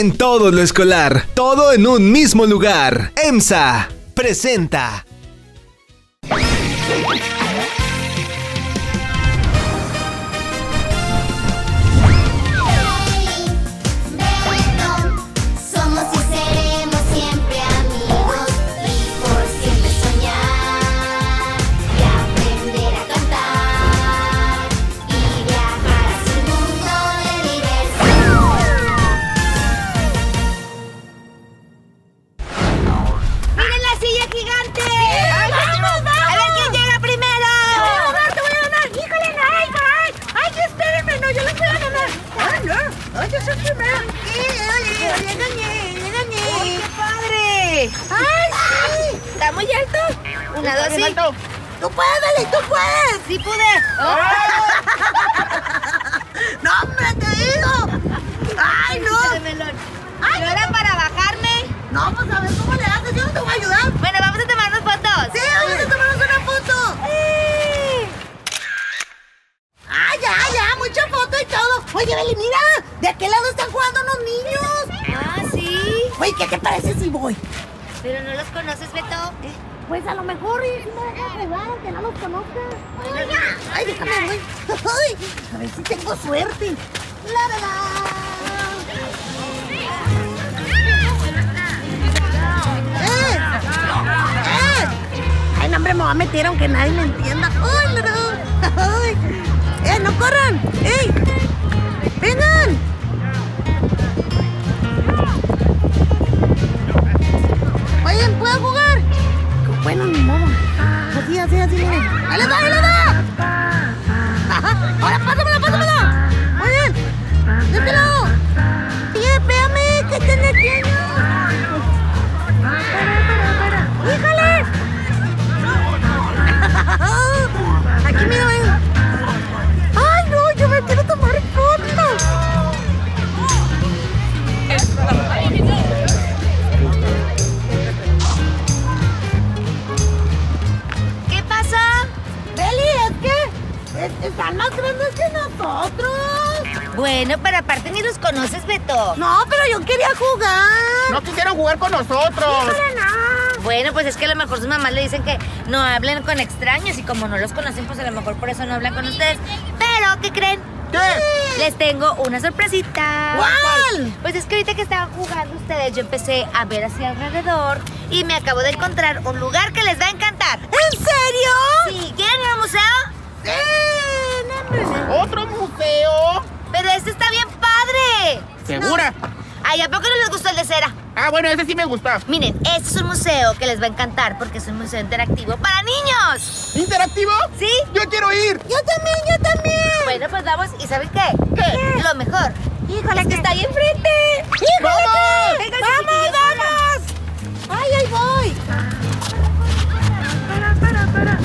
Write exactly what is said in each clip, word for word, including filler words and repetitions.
en todo lo escolar, todo en un mismo lugar. EMSA presenta. No hablen con extraños y como no los conocen, pues a lo mejor por eso no hablan con ustedes. Pero, ¿qué creen? ¿Qué? Les tengo una sorpresita. ¿Cuál? Pues es que ahorita que estaban jugando ustedes, yo empecé a ver hacia alrededor y me acabo de encontrar un lugar que les va a encantar. ¿En serio? Sí, ¿quieren ir al museo? Sí, no, ¿otro museo? Pero este está bien padre. ¿Segura? No. Ay, ¿a poco no les gustó el de cera? Ah, bueno, ese sí me gusta. Miren, este es un museo que les va a encantar porque es un museo interactivo para niños. ¿Interactivo? Sí. Yo quiero ir. Yo también, yo también. Bueno, pues vamos. ¿Y saben qué? ¿Qué? ¿Qué? Lo mejor. Híjole, es que está ahí enfrente. ¡Híjole! ¡Vamos! Venga, ¡vamos, vamos! ¡Ay, ahí voy! Para, para, para.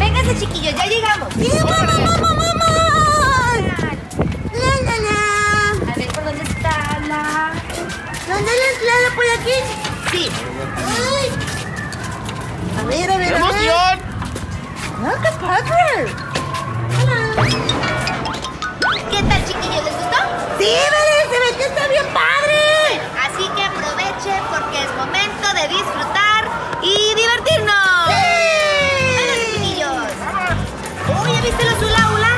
Vénganse, chiquillos, ya llegamos. ¡Sí, vamos, vamos, vamos! ¿Dónde la entrada? ¿Por aquí? Sí. Ay. A ver, a ver, ¡qué emoción! ¡Ah, qué padre! Hola. ¿Qué tal, chiquillos? ¿Les gustó? ¡Sí, Belly! ¡Se ve que está bien padre! Así que aprovechen porque es momento de disfrutar y divertirnos. ¡Sí! ¡Vamos, chiquillos! ¡Vamos! ¡Uy! ¿Ya viste los hula hula?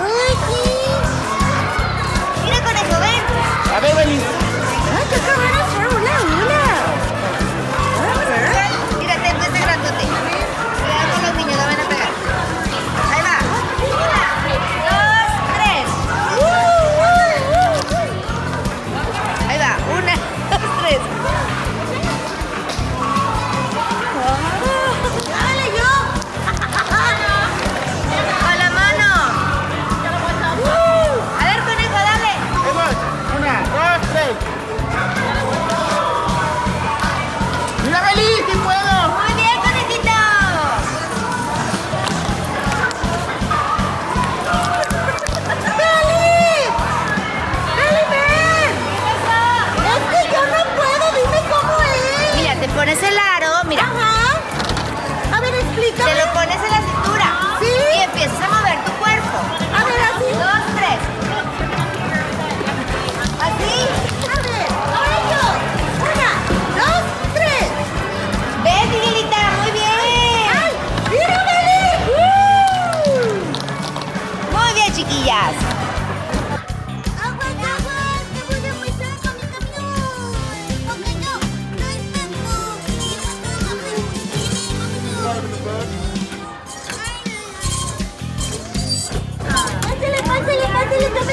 ¡Ay, sí! ¡Mira, conejo, ven! A ver, Belly. ¡Qué cabrón! ¡Hola, hola! ¡Mírate, no es de grandote! Cuidado con los niños, la van a pegar.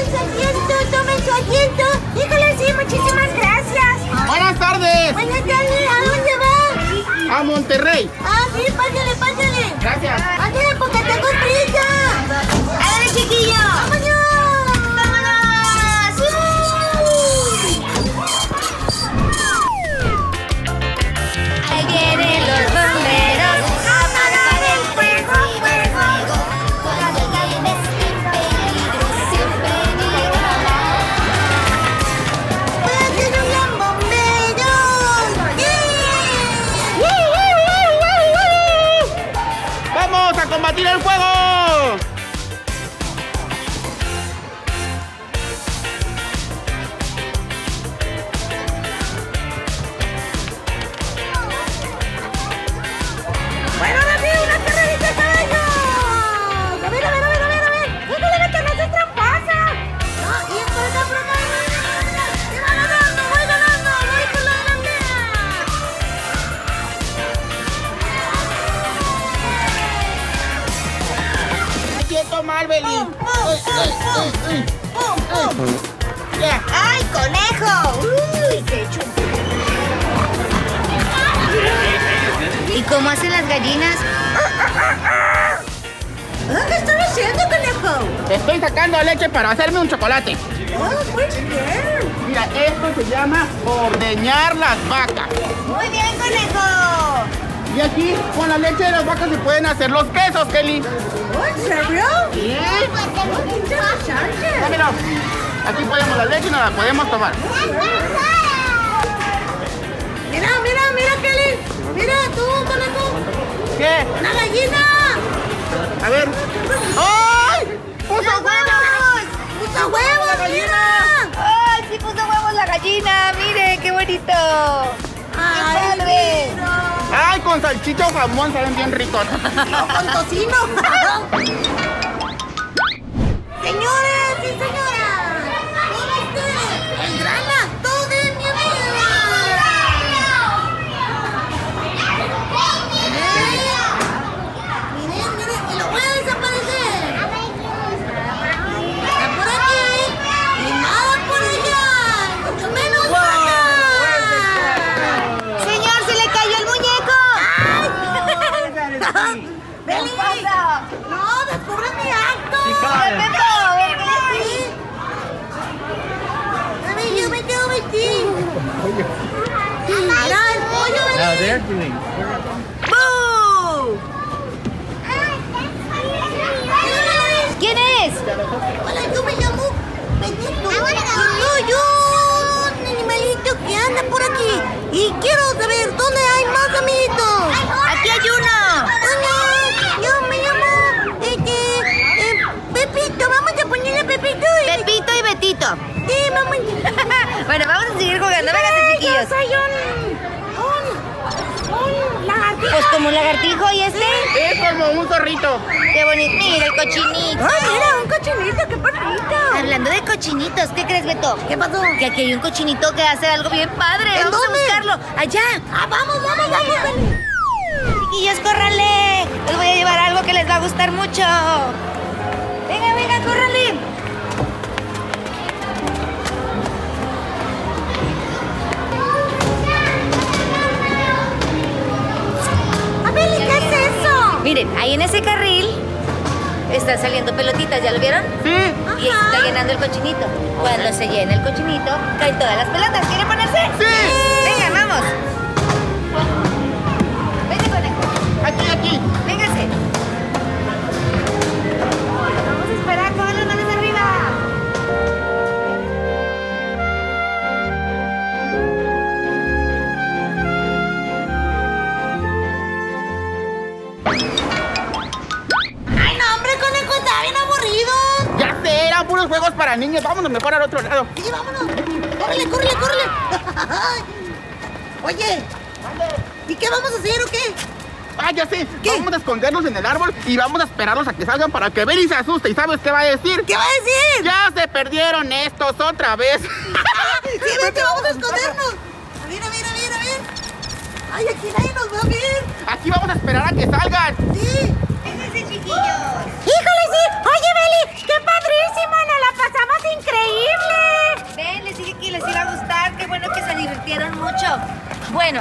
tomen su asiento, tomen su asiento. Híjole, sí, muchísimas gracias. Buenas tardes. Buenas tardes, ¿a dónde va? A Monterrey. Ah, sí, pásale, pásale. Gracias. Pásale, porque tengo prisa. A ver, chiquillo. ¡Vámonos! ¡Vámonos! ¡Uh! Ahí vienen los bomberos. ¡Combatir el fuego! ¡Bueno, David, una carrerita de caballos! ¡A ver, a ver, a ver, a ver, a ver! ¡Híjole, la que no se trampasa! ¡No, y esto está broma! ¡Se va ganando, voy ganando! ¡Voy con la delantera! ¡Quieto, Marvel! ¡Pum, pum, pum, pum! ¡Pum, pum! Ya. ¡Ay, conejo! ¡Uy, qué chupo! ¿Y cómo hacen las gallinas? Ah, ¿qué estás haciendo, conejo? Te estoy sacando leche para hacerme un chocolate. Oh, muy bien. Mira, esto se llama ordeñar las vacas. Muy bien, conejo. Y aquí, con la leche de las vacas se pueden hacer los quesos, Kelly. Oh, ¿en serio? Sí. Oh, qué interesante. Dámelo. Aquí ponemos la leche y nos la podemos tomar. Mira, mira, mira, Kelly. Mira, tú, conejo. ¿Qué? ¡Una gallina! A ver. ¡Ay! ¡Puso huevos! ¡Puso huevos, la gallina! ¡Ay, sí puso huevos la gallina! ¡Mire, qué bonito! ¡Ay, padre! ¡Ay, con salchicha o jamón saben bien ricos! ¡O con tocino! ¡Señores y señoras! ¡Todo usted! ¡Engrana todo en mi vida! ¡Miren, miren! ¡Y lo voy a desaparecer! ¡Nada por aquí! ¡Y nada por allá! ¡Mucho menos acá! ¡Señor, se le cayó el muñeco! ¡Ay! ¡Beli! ¡No, descubre mi acto! ¡Pepo! Now they're doing ¡Boo! ¿Quién es? Hola, yo me llamo Benito. Soy un animalito que anda por aquí. Y quiero saber dónde hay más amiguitos. Aquí hay uno. Hola, yo me llamo este, eh, Pepito. Vamos a ponerle Pepito y Pepito y Betito. Sí, vamos. Bueno, vamos a seguir jugando. Véngase, chiquillos. Yo soy un... Pues como un lagartijo, ¿y este? Es como un zorrito. Qué bonito, mira el cochinito. ¡Ay, mira, un cochinito, qué bonito! Hablando de cochinitos, ¿qué crees, Beto? ¿Qué pasó? Que aquí hay un cochinito que hace algo bien padre. ¿En vamos dónde? A buscarlo. ¡Allá! ¡Ah, vamos, vamos, allá, vamos! Allá. Chiquillos, córranle. Les voy a llevar algo que les va a gustar mucho. Venga, venga, córranle. Miren, ahí en ese carril están saliendo pelotitas, ¿ya lo vieron? Sí. Y ahí está llenando el cochinito. Cuando se llena el cochinito, caen todas las pelotas. ¿Quieren ponerse? Sí. Venga, vamos. Vete, conejo. Aquí, aquí. Véngase. Vamos a esperar con las manos arriba. Puros juegos para niños, vámonos mejor al otro lado. Sí, vámonos. Córrele, córrele, córrele. Oye, ¿y qué vamos a hacer o qué? Ah, ya sé. ¿Qué? Vamos a escondernos en el árbol y vamos a esperarlos a que salgan para que Beli se asuste. ¿Y sabes qué va a decir? ¿Qué va a decir? Ya se perdieron estos otra vez. Sí, vente, vamos a escondernos. A ver, a ver, a ver, a ver. Ay, aquí nadie nos va a ver. Aquí vamos a esperar a que salgan. Sí. Es ese chiquillo. ¡Híjole, sí! Oye, Beli, qué padrísimo, nos la pasamos increíble.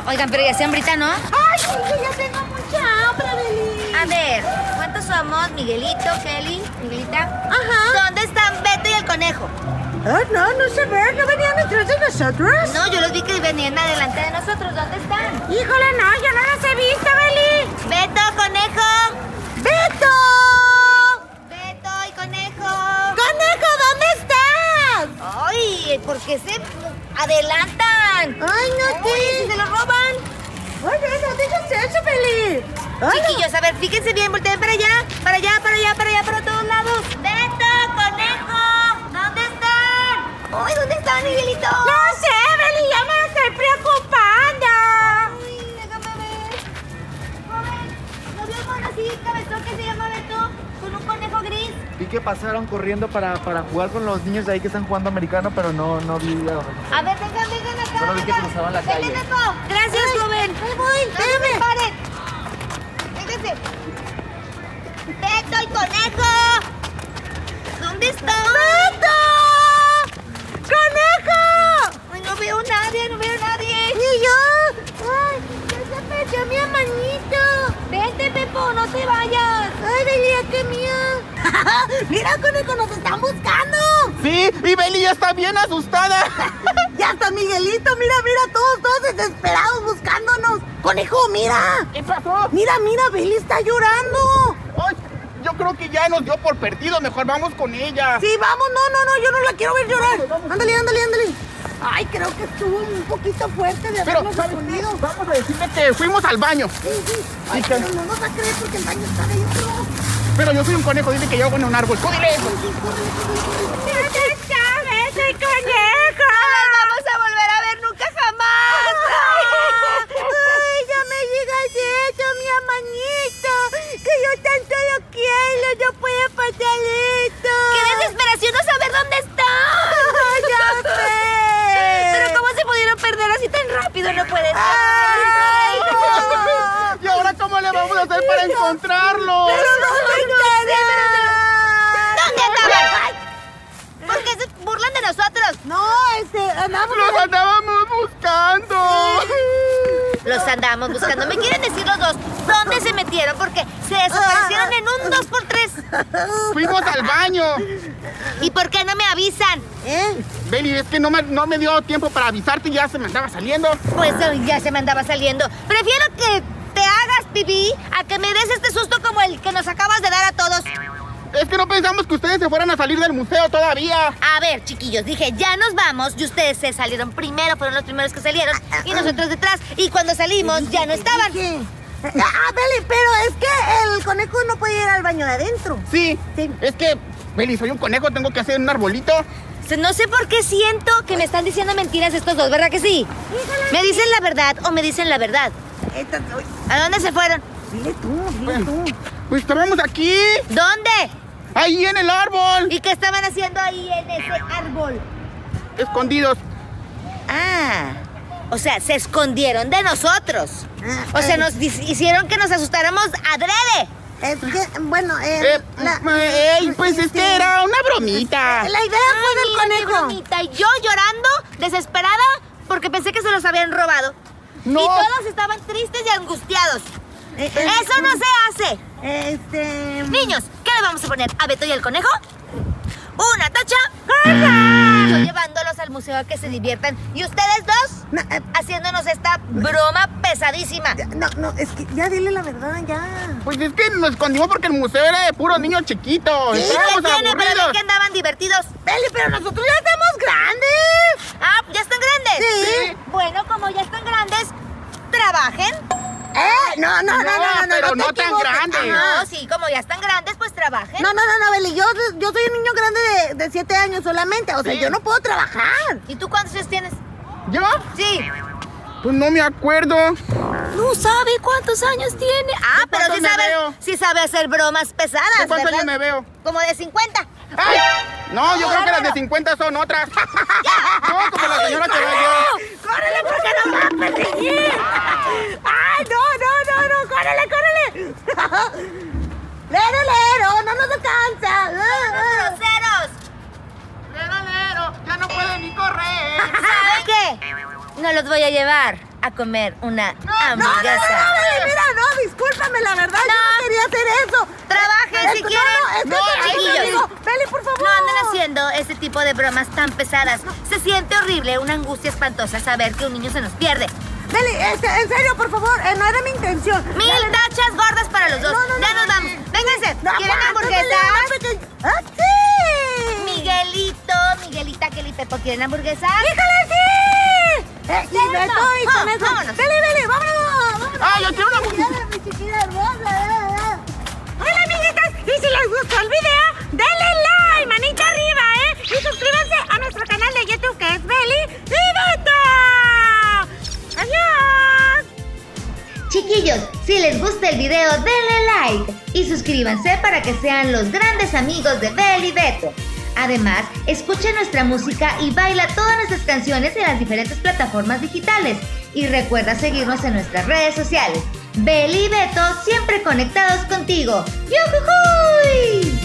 Oigan, pero ya sean británo. Ay, que ya tengo mucha hambre, Beli. A ver, ¿cuántos somos? Miguelito, Kelly, Miguelita. Ajá. ¿Dónde están Beto y el conejo? Ah, oh, no, no sé ver, ¿no venían detrás de nosotros? No, yo los vi que venían adelante de nosotros, ¿dónde están? Híjole, no, yo no los he visto, Beli. Beto, conejo. ¡Beto! Beto y conejo. ¡Conejo, ¿dónde estás? Ay, ¿por qué se adelantan? Ay, no te... Ay, si se los roban. Ay, no digas eso, Beli. Ay, chiquillos, no. A ver, fíjense bien, volteen para allá, para allá, para allá, para allá, para todos lados. ¡Beto, conejo! ¿Dónde están? Ay, ¿dónde están, Miguelito? No sé, Beli, ya me estoy preocupando. Ay, déjame ver. Joven, ¿no vio con así cabezón que se llama Beto? Con un conejo gris. Vi que pasaron corriendo para, para jugar con los niños de ahí que están jugando americano, pero no, no vi... A, a ver, vengan, vengan acá. Solo vi que cruzaban la calle. Vengan, Pepo. Gracias, joven. Ahí voy, déjame. No se separen. Beto, el conejo. ¿Dónde está? ¡Beto! ¡Conejo! Ay, no veo nadie, no veo nadie. Ni yo. Ay, ya se perdió mi hermanito. Vente, Pepo, no te vayas. Ay, Beli, qué mía. Mira, conejo, nos están buscando. Sí, y Beli ya está bien asustada. Ya está Miguelito, mira, mira, todos, todos desesperados buscándonos. Conejo, mira. ¿Qué pasó? Mira, mira, Beli está llorando. Ay, yo creo que ya nos dio por perdido, mejor vamos con ella. Sí, vamos, no, no, no, yo no la quiero ver llorar. Vamos, vamos. Ándale, ándale, ándale. Ay, creo que estuvo un poquito fuerte de habernos escondido. Vamos a decirle que fuimos al baño. Sí, sí. Ay, pero no nos va a creer porque el baño está dentro. Pero yo soy un conejo, dice que yo hago en un árbol. ¡Cógele eso! ¿Dónde está ese conejo? No las vamos a volver a ver nunca jamás. Ay, ya me digas eso, mi amanito. Que yo tanto lo quiero, no puedo pasar esto. ¡Qué desesperación no saber dónde está! ¡Ya sé! Pero ¿cómo se pudieron perder así tan rápido? No puede ser. Ay, no. ¿Y ahora cómo le vamos a hacer para encontrarlo? Pero no, este, andábamos... Los andábamos buscando. Los andábamos buscando. ¿Me quieren decir los dos dónde se metieron? Porque se desaparecieron en un dos por tres. Fuimos al baño. ¿Y por qué no me avisan? ¿Eh? Beli, es que no me, no me dio tiempo para avisarte y ya se me andaba saliendo. Pues ya se me andaba saliendo. Prefiero que te hagas pipí a que me des este susto como el que nos acabas de dar a todos. Es que no pensamos que ustedes se fueran a salir del museo todavía. A ver, chiquillos, dije, ya nos vamos. Y ustedes se salieron primero, fueron los primeros que salieron. Y nosotros detrás. Y cuando salimos, ya no estaban. Ah, Beli, pero es que el conejo no puede ir al baño de adentro. Sí, sí. Es que, Beli, soy un conejo, tengo que hacer un arbolito. No sé por qué siento que me están diciendo mentiras estos dos, ¿verdad que sí? ¿Me dicen la verdad o me dicen la verdad? ¿A dónde se fueron? Dile tú, dile tú. Pues estábamos aquí. ¿Dónde? Ahí en el árbol. ¿Y qué estaban haciendo ahí en ese árbol? Escondidos. Ah, o sea, se escondieron de nosotros. O sea, nos hicieron que nos asustáramos adrede. Es que, bueno, eh, eh, la, eh, pues es que era una bromita. La idea fue del conejo. Bromita. Y yo llorando, desesperada, porque pensé que se los habían robado. No. Y todos estaban tristes y angustiados. Eh, eh, ¡Eso no se hace! Este... Niños, ¿qué le vamos a poner a Beto y el conejo? ¡Una tacha! ¡Ajá! Yo llevándolos al museo a que se diviertan. ¿Y ustedes dos? No, eh, haciéndonos esta broma pesadísima. No, no, es que ya dile la verdad, ya. Pues es que nos escondimos porque el museo era de puros niños chiquitos. Sí, ¿qué tiene? Pero es que andaban divertidos. Beli, pero nosotros ya estamos grandes. Ah, ¿ya están grandes? Sí. Sí. Bueno, como ya están grandes, trabajen. ¿Eh? No, no, no, no, no, no, pero no, no tan grandes. No, sí, como ya están grandes, pues trabajen. No, no, no, no, Beli, yo, yo soy un niño grande de, de siete años solamente, o sea, sí. Yo no puedo trabajar. ¿Y tú cuántos años tienes? ¿Yo? Sí. Pues no me acuerdo. No sabe cuántos años tiene. Ah, pero sí sabe, sí sabe hacer bromas pesadas. ¿De cuántos años me veo? Como de cincuenta. ¡Ay! No, yo creo que las de cincuenta son otras. No, como la señora que veo yo. ¡Córrele, porque no va a perseguir! ¡Ay, no, no, no, no! ¡Córrele, córrele! ¡Lero, lero! ¡No nos alcanza! ¡Los groseros! ¡Lero, lero! ¡Ya no pueden ni correr! ¿Saben qué? No los voy a llevar. a comer una no, hamburguesa. No, no, no, no, mira, no, discúlpame, la verdad, no. yo no quería hacer eso. Trabajen si quieren. No, no, es que no, chiquillos, Beli, por favor. No anden haciendo este tipo de bromas tan pesadas. No. Se siente horrible, una angustia espantosa saber que un niño se nos pierde. Beli, este, en serio, por favor, eh, no era mi intención. Mil Dale. tachas gordas para los dos. No, no, no, ya nos vamos. Vénganse, no, ¿quieren hamburguesas? ¡Ah, sí! Miguelito, Miguelita, Kelly, Pepo, ¿quieren hamburguesas? ¡Híjole, sí! Eh, y Beto, y con oh, eso. ¡Vámonos! ¡Beli, Beli, vámonos! vámonos. ¡Ay, yo quiero una hamburguesa! ¡Mi chiquita hermosa! ¡Hola, amiguitas! Y si les gustó el video, denle like, manita arriba, ¿eh? Y suscríbanse a nuestro canal de YouTube, que es Beli y Beto. ¡Adiós! Chiquillos, si les gusta el video, denle like y suscríbanse para que sean los grandes amigos de Beli y Beto. Además, escucha nuestra música y baila todas nuestras canciones en las diferentes plataformas digitales. Y recuerda seguirnos en nuestras redes sociales. Beli y Beto, siempre conectados contigo. ¡Yujujuy!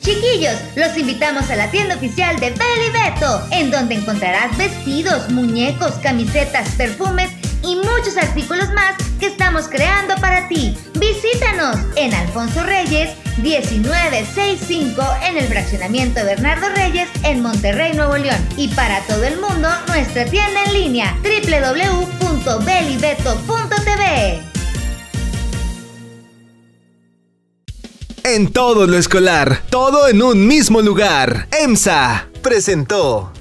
Chiquillos, los invitamos a la tienda oficial de Beli y Beto, en donde encontrarás vestidos, muñecos, camisetas, perfumes y muchos artículos más que estamos creando para ti. Visítanos en Alfonso Reyes diecinueve sesenta y cinco en el fraccionamiento de Bernardo Reyes en Monterrey, Nuevo León. Y para todo el mundo, nuestra tienda en línea w w w punto bellybeto punto t v. En todo lo escolar, todo en un mismo lugar. EMSA presentó